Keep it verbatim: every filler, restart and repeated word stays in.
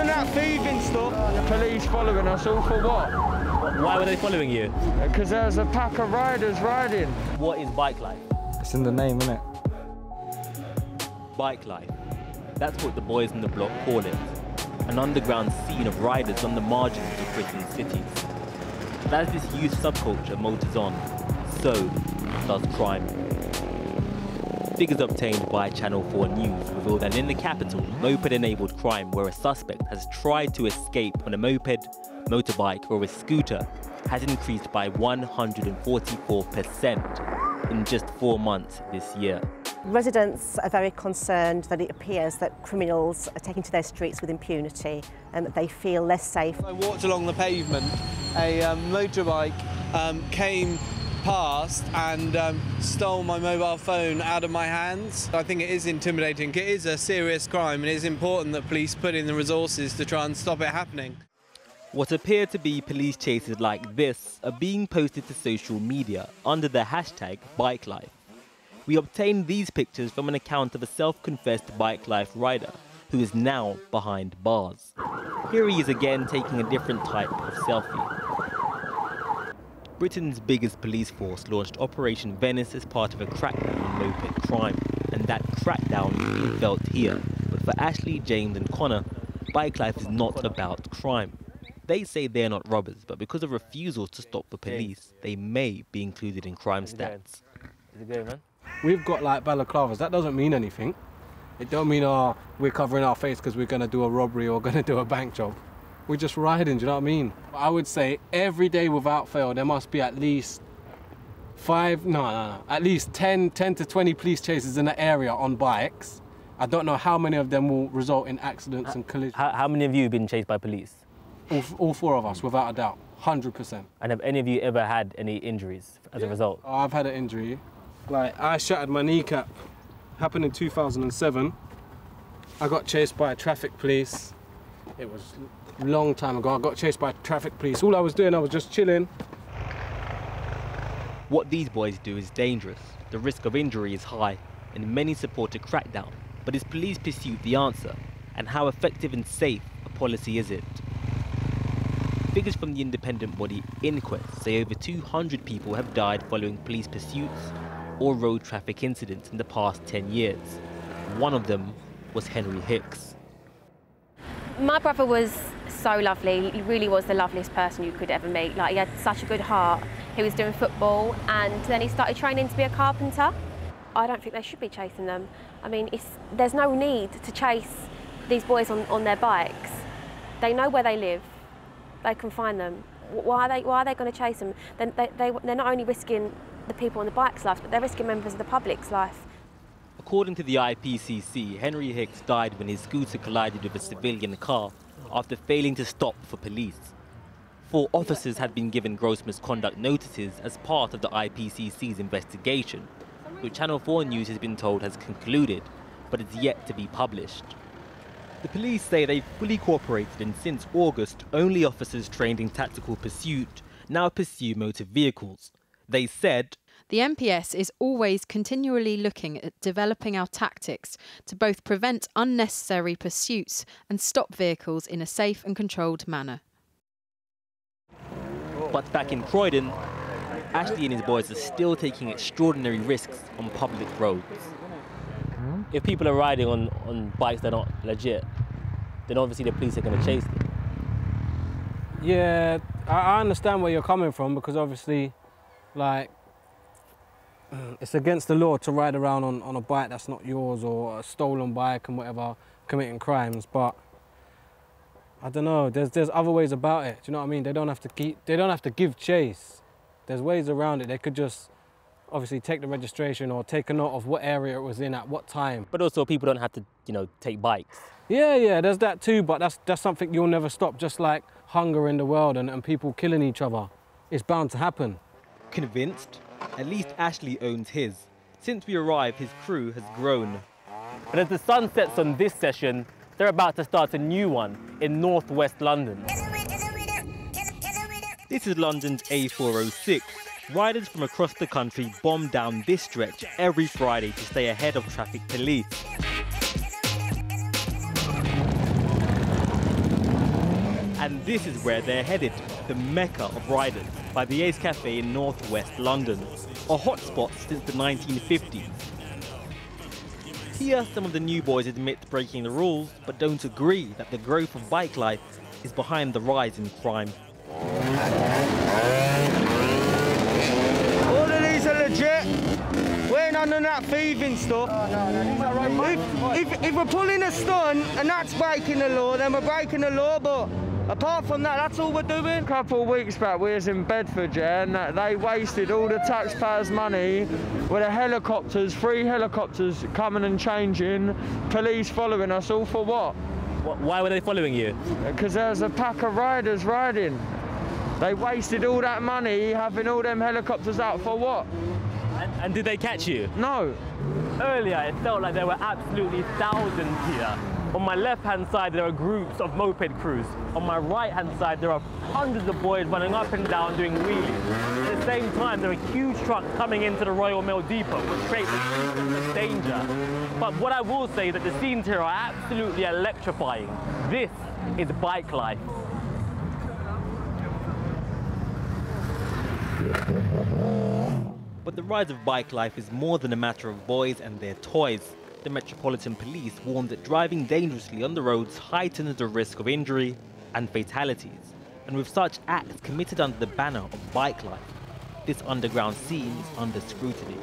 and that thieving stuff. The police following us, all for what? Why were they following you? Because there was a pack of riders riding. What is bike life? It's in the name, isn't it? Bike life. That's what the boys in the block call it. An underground scene of riders on the margins of Britain's cities. And as this youth subculture moults on, so does crime. Figures obtained by Channel four News reveal that in the capital, moped-enabled crime where a suspect has tried to escape on a moped, motorbike or a scooter has increased by one hundred forty-four percent in just four months this year. Residents are very concerned that it appears that criminals are taken to their streets with impunity and that they feel less safe. I walked along the pavement, a um, motorbike um, came past and um, stole my mobile phone out of my hands. I think it is intimidating. It is a serious crime and it is important that police put in the resources to try and stop it happening. What appear to be police chases like this are being posted to social media under the hashtag BikeLife. We obtained these pictures from an account of a self-confessed BikeLife rider who is now behind bars. Here he is again taking a different type of selfie. Britain's biggest police force launched Operation Venice as part of a crackdown on moped crime, and that crackdown is being felt here. But for Ashley, James and Connor, bike life is not about crime. They say they're not robbers, but because of refusal to stop the police, they may be included in crime stats. We've got like balaclavas. That doesn't mean anything. It don't mean oh, we're covering our face because we're going to do a robbery or going to do a bank job. We're just riding, do you know what I mean? I would say every day without fail, there must be at least five, no, no, no, at least ten, ten to twenty police chases in the area on bikes. I don't know how many of them will result in accidents how, and collisions. How, how many of you have been chased by police? All, all four of us, without a doubt, one hundred percent. And have any of you ever had any injuries as yeah. a result? Oh, I've had an injury. Like, I shattered my kneecap. Happened in two thousand seven. I got chased by traffic police. It was long time ago. I got chased by traffic police. All I was doing, I was just chilling. What these boys do is dangerous. The risk of injury is high, and many support a crackdown. But is police pursuit the answer? And how effective and safe a policy is it? Figures from the independent body Inquest say over two hundred people have died following police pursuits or road traffic incidents in the past ten years. One of them was Henry Hicks. My brother was so lovely. He really was the loveliest person you could ever meet. Like, he had such a good heart. He was doing football and then he started training to be a carpenter. I don't think they should be chasing them. I mean, it's, there's no need to chase these boys on, on their bikes. They know where they live. They can find them. Why are they, why are they going to chase them? They, they, they, they're not only risking the people on the bike's life, but they're risking members of the public's life. According to the I P C C, Henry Hicks died when his scooter collided with a civilian car after failing to stop for police. Four officers had been given gross misconduct notices as part of the I P C C's investigation, which Channel four News has been told has concluded, but it's yet to be published. The police say they've fully cooperated, and since August, only officers trained in tactical pursuit now pursue motor vehicles. They said, "The M P S is always continually looking at developing our tactics to both prevent unnecessary pursuits and stop vehicles in a safe and controlled manner." But back in Croydon, Ashley and his boys are still taking extraordinary risks on public roads. If people are riding on, on bikes they're not legit, then obviously the police are going to chase them. Yeah, I understand where you're coming from because obviously, like, it's against the law to ride around on, on a bike that's not yours or a stolen bike and whatever, committing crimes, but I don't know, there's, there's other ways about it, do you know what I mean? They don't have to keep, they don't have to give chase. There's ways around it. They could just obviously take the registration or take a note of what area it was in at what time. But also people don't have to, you know, take bikes. Yeah, yeah, there's that too, but that's, that's something you'll never stop, just like hunger in the world and, and people killing each other. It's bound to happen. Convinced? At least Ashley owns his. Since we arrived, his crew has grown. But as the sun sets on this session, they're about to start a new one in northwest London. This is London's A four oh six. Riders from across the country bomb down this stretch every Friday to stay ahead of traffic police. And this is where they're headed, the mecca of riders, by the Ace Cafe in northwest London, a hotspot since the nineteen fifties. Here, some of the new boys admit breaking the rules, but don't agree that the growth of bike life is behind the rise in crime. All of these are legit. We're none of that thieving stuff. Oh, no, no, these are right. if, if, if we're pulling a stunt and that's breaking the law, then we're breaking the law, but apart from that, that's all we're doing. A couple of weeks back, we was in Bedford, yeah, and they wasted all the taxpayers' money with the helicopters, three helicopters coming and changing, police following us, all for what? Why were they following you? Because there was a pack of riders riding. They wasted all that money having all them helicopters out for what? And, and did they catch you? No. Earlier, it felt like there were absolutely thousands here. On my left-hand side, there are groups of moped crews. On my right-hand side, there are hundreds of boys running up and down doing wheelies. At the same time, there are huge trucks coming into the Royal Mail Depot, which creates danger. But what I will say is that the scenes here are absolutely electrifying. This is bike life. But the rise of bike life is more than a matter of boys and their toys. The Metropolitan Police warned that driving dangerously on the roads heightens the risk of injury and fatalities. And with such acts committed under the banner of bike life, this underground scene is under scrutiny.